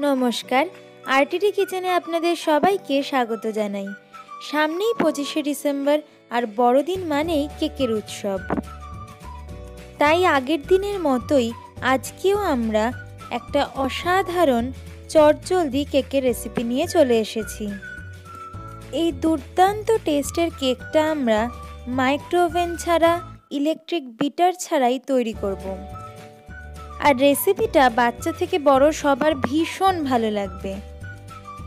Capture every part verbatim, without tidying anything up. नमस्कार आरटीडी किचेने आपनादेर सबाइके स्वागत जानाई। सामनेई पचिशे डिसेम्बर और बड़दिन मानेई केकेर उत्सव, ताई आगेर दिनेर मतोई आजकेও आमरा एकटा असाधारण चटजलदी केकेर रेसिपि निये चले एसेछि। एई दुर्दान्त टेस्टेर केकटा आमरा माइक्रोवेन छाड़ा इलेक्ट्रिक बिटार छाड़ाई तैरी करब और रेसिपिटा बाच्चा थेके बड़ो सबार भीषण भालो लागबे।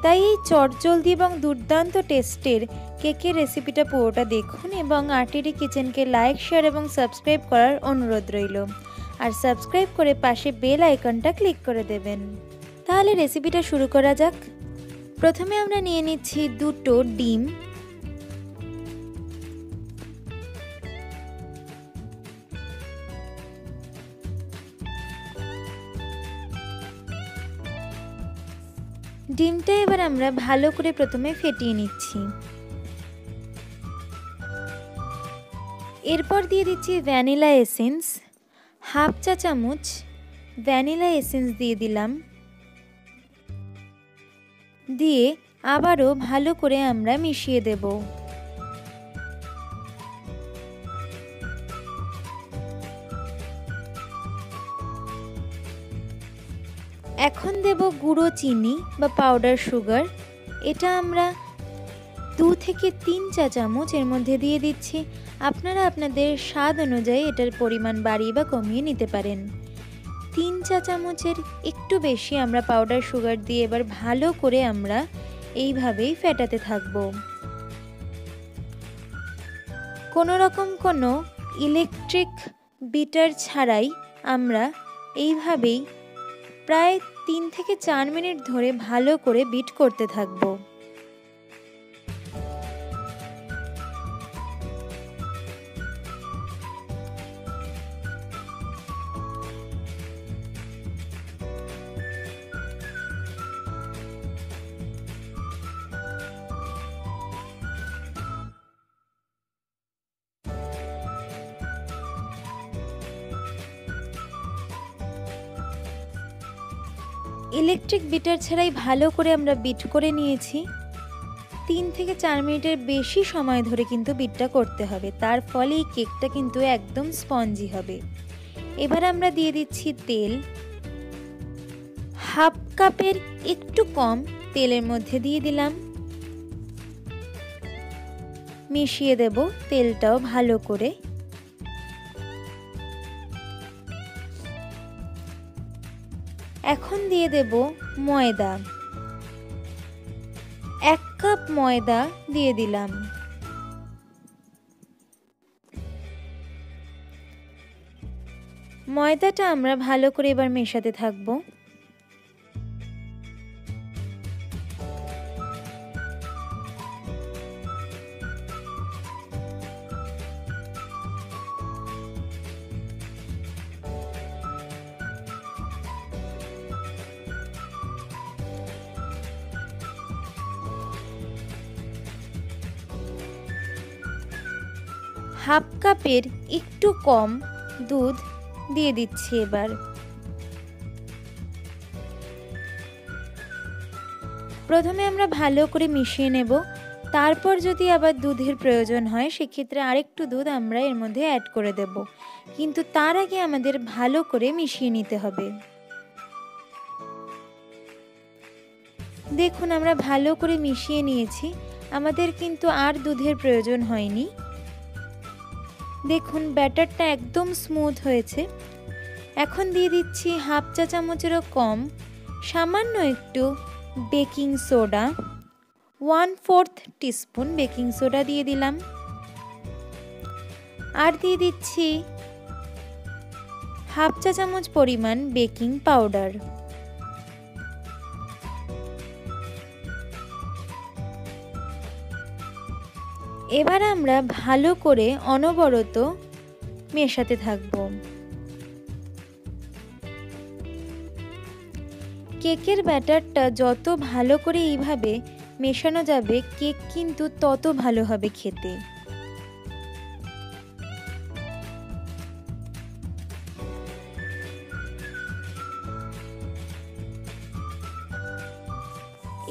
ताई चटजलदी और दुर्दान्त टेस्टेर केकेर रेसिपिटा पुरोटा देखुन एबं आरटीडी किचेनके लाइक शेयर और सबस्क्राइब करार अनुरोध रइलो। और सबस्क्राइब करे पाशे बेल आइकनटा क्लिक करे देबेन। ताहले रेसिपिटा शुरू करा जाक। प्रथमे आमरा निये निच्छी दुटो डिम, ডিমটা এবার আমরা ভালো করে প্রথমে ফেটিয়ে নিচ্ছি। এরপর দিয়ে দিচ্ছি ভ্যানিলা এসেন্স, হাফ চা চামচ ভ্যানিলা এসেন্স দিয়ে দিলাম। দিয়ে আবারও ভালো করে আমরা মিশিয়ে দেব। এখন দেব গুঁড়ো চিনি বা পাউডার সুগার, এটা আমরা দু থেকে তিন চা চামচ এর মধ্যে দিয়ে দিচ্ছি। আপনারা আপনাদের স্বাদ অনুযায়ী এটার পরিমাণ বাড়িয়ে বা কমিয়ে নিতে পারেন। তিন চা চামচের একটু বেশি আমরা পাউডার সুগার দিয়ে এবার ভালো করে আমরা এইভাবেই ফেটাতে থাকব। কোনো রকম কোনো ইলেকট্রিক বিটার ছাড়াই আমরা এইভাবেই প্রায় তিন থেকে চার মিনিট ধরে ভালো করে বিট করতে থাকব। ইলেকট্রিক বিটার ছাড়াই ভালো করে আমরা বিট করে নিয়েছি। তিন থেকে চার মিনিটের বেশি সময় ধরে কিন্তু বিটটা করতে হবে, তার ফলে এই কেকটা কিন্তু একদম স্পঞ্জি হবে। এবার আমরা দিয়ে দিচ্ছি তেল, হাফ কাপের একটু কম তেলের মধ্যে দিয়ে দিলাম। মিশিয়ে দেব তেলটাও ভালো করে। এখন দিয়ে দেব ময়দা, এক কাপ ময়দা দিয়ে দিলাম। ময়দাটা আমরা ভালো করে এবার মেশাতে থাকব। হাফ কাপের একটু কম দুধ দিয়ে দিচ্ছি এবার। প্রথমে আমরা ভালো করে মিশিয়ে নেব, তারপর যদি আবার দুধের প্রয়োজন হয় সেক্ষেত্রে আরেকটু দুধ আমরা এর মধ্যে অ্যাড করে দেব, কিন্তু তার আগে আমাদের ভালো করে মিশিয়ে নিতে হবে। দেখুন আমরা ভালো করে মিশিয়ে নিয়েছি, আমাদের কিন্তু আর দুধের প্রয়োজন হয়নি। দেখুন ব্যাটারটা একদম স্মুথ হয়েছে। এখন দিয়ে দিচ্ছি হাফ চা চামচেরও কম সামান্য একটু baking soda, one fourth teaspoon baking soda দিয়ে দিলাম। আর দিয়ে দিচ্ছি হাফ চা চামচ পরিমাণ বেকিং পাউডার। এবার আমরা ভালো করে অনবরত মেশাতে থাকব। কেকের ব্যাটারটা যত ভালো করে এইভাবে মেশানো যাবে কেক কিন্তু তত ভালো হবে খেতে।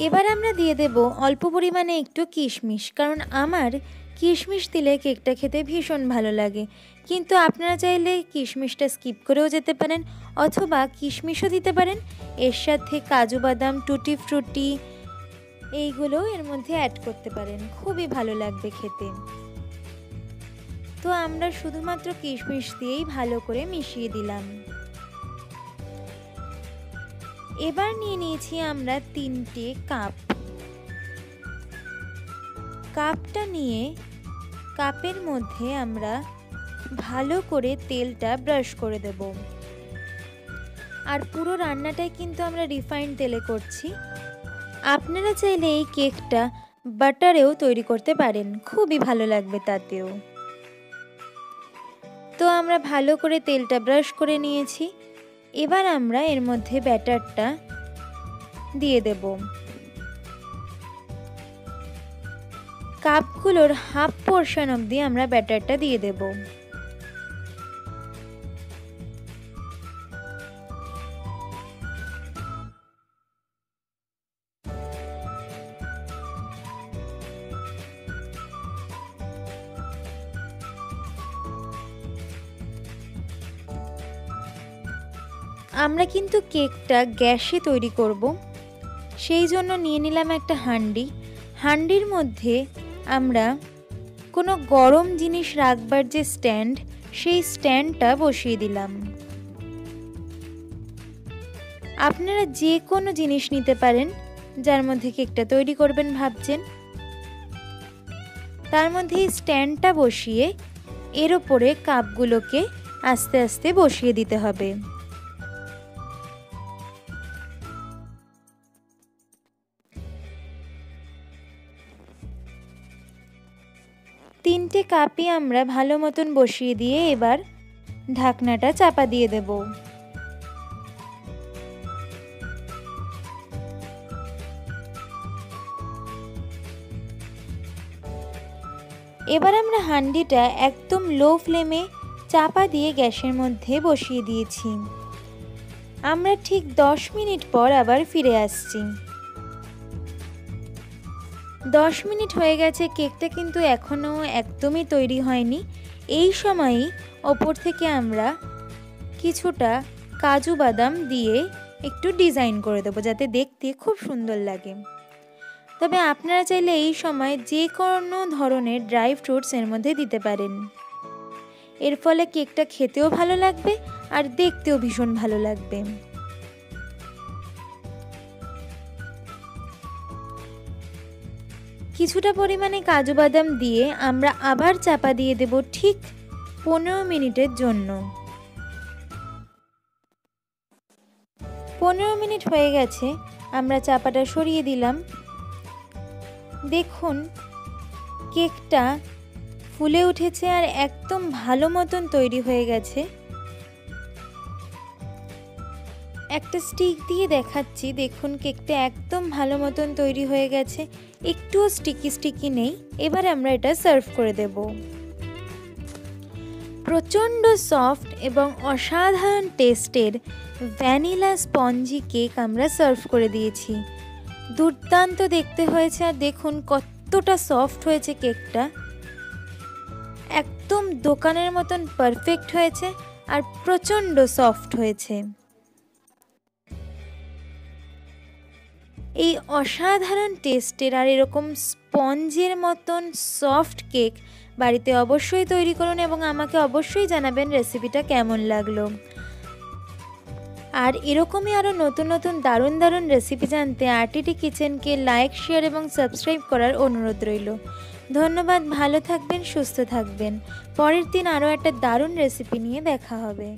এবার আমরা দিয়ে দেব অল্প পরিমাণে একটু কিশমিশ, কারণ আমার কিশমিশ দিলে কেকটা খেতে ভীষণ ভালো লাগে। কিন্তু আপনারা চাইলে কিশমিশটা স্কিপ করেও যেতে পারেন, অথবা কিশমিশও দিতে পারেন। এর সাথে কাজু বাদাম, টুটি ফ্রুটি এইগুলো এর মধ্যে অ্যাড করতে পারেন, খুবই ভালো লাগবে খেতে। তো আমরা শুধুমাত্র কিশমিশ দিয়েই ভালো করে মিশিয়ে দিলাম। এবার নিয়ে নিয়েছি আমরা তিনটে কাপ। কাপটা নিয়ে কাপের মধ্যে আমরা ভালো করে তেলটা ব্রাশ করে দেব। আর পুরো রান্নাটাই কিন্তু আমরা রিফাইন্ড তেলে করছি। আপনারা চাইলে এই কেকটা বাটারেও তৈরি করতে পারেন, খুবই ভালো লাগবে তাতেও। তো আমরা ভালো করে তেলটা ব্রাশ করে নিয়েছি। এবার আমরা এর মধ্যে ব্যাটারটা দিয়ে দেব। কাপগুলোর হাফ পোর্শন অবধি আমরা ব্যাটারটা দিয়ে দেব। আমরা কিন্তু কেকটা গ্যাসে তৈরি করব, সেই জন্য নিয়ে নিলাম একটা হাঁড়ি। হাঁড়ির মধ্যে আমরা কোনো গরম জিনিস রাখবার যে স্ট্যান্ড, সেই স্ট্যান্ডটা বসিয়ে দিলাম। আপনারা যে কোনো জিনিস নিতে পারেন যার মধ্যে কেকটা তৈরি করবেন ভাবছেন, তার মধ্যে এই স্ট্যান্ডটা বসিয়ে এর ওপরে কাপগুলোকে আস্তে আস্তে বসিয়ে দিতে হবে। তিনটে কাপই আমরা ভালো মতন বসিয়ে দিয়ে এবার ঢাকনাটা চাপা দিয়ে দেব। এবার আমরা হাঁড়িটা একদম লো ফ্লেমে চাপা দিয়ে গ্যাসের মধ্যে বসিয়ে দিয়েছি। আমরা ঠিক দশ মিনিট পর আবার ফিরে আসছি। দশ মিনিট হয়ে গেছে, কেকটা কিন্তু এখনও একদমই তৈরি হয়নি। এই সময়ই ওপর থেকে আমরা কিছুটা কাজু বাদাম দিয়ে একটু ডিজাইন করে দেবো, যাতে দেখতে খুব সুন্দর লাগে। তবে আপনারা চাইলে এই সময় যে কোনো ধরনের ড্রাই ফ্রুটস এর মধ্যে দিতে পারেন। এর ফলে কেকটা খেতেও ভালো লাগবে আর দেখতেও ভীষণ ভালো লাগবে। কিছুটা পরিমাণে কাজু বাদাম দিয়ে আমরা আবার চাপা দিয়ে দেব ঠিক পনেরো মিনিটের জন্য। পনেরো মিনিট হয়ে গেছে, আমরা চাপাটা সরিয়ে দিলাম। দেখুন কেকটা ফুলে উঠেছে আর একদম ভালো মতন তৈরি হয়ে গেছে। একটা স্টিক দিয়ে দেখাচ্ছি, দেখুন কেকটা একদম ভালো মতন তৈরি হয়ে গেছে, একটুও স্টিকি স্টিকি নেই। এবার আমরা এটা সার্ভ করে দেব। প্রচণ্ড সফট এবং অসাধারণ টেস্টের ভ্যানিলা স্পঞ্জি কেক আমরা সার্ভ করে দিয়েছি। দুর্দান্ত দেখতে হয়েছে, আর দেখুন কতটা সফট হয়েছে কেকটা, একদম দোকানের মতন পারফেক্ট হয়েছে আর প্রচণ্ড সফট হয়েছে। এই অসাধারণ টেস্টের আর এরকম স্পঞ্জের মতন সফট কেক বাড়িতে অবশ্যই তৈরি করুন এবং আমাকে অবশ্যই জানাবেন রেসিপিটা কেমন লাগলো। আর এরকমই আরও নতুন নতুন দারুণ দারুণ রেসিপি জানতে আরটিডি কিচেনকে লাইক, শেয়ার এবং সাবস্ক্রাইব করার অনুরোধ রইল। ধন্যবাদ, ভালো থাকবেন, সুস্থ থাকবেন। পরের দিন আরও একটা দারুণ রেসিপি নিয়ে দেখা হবে।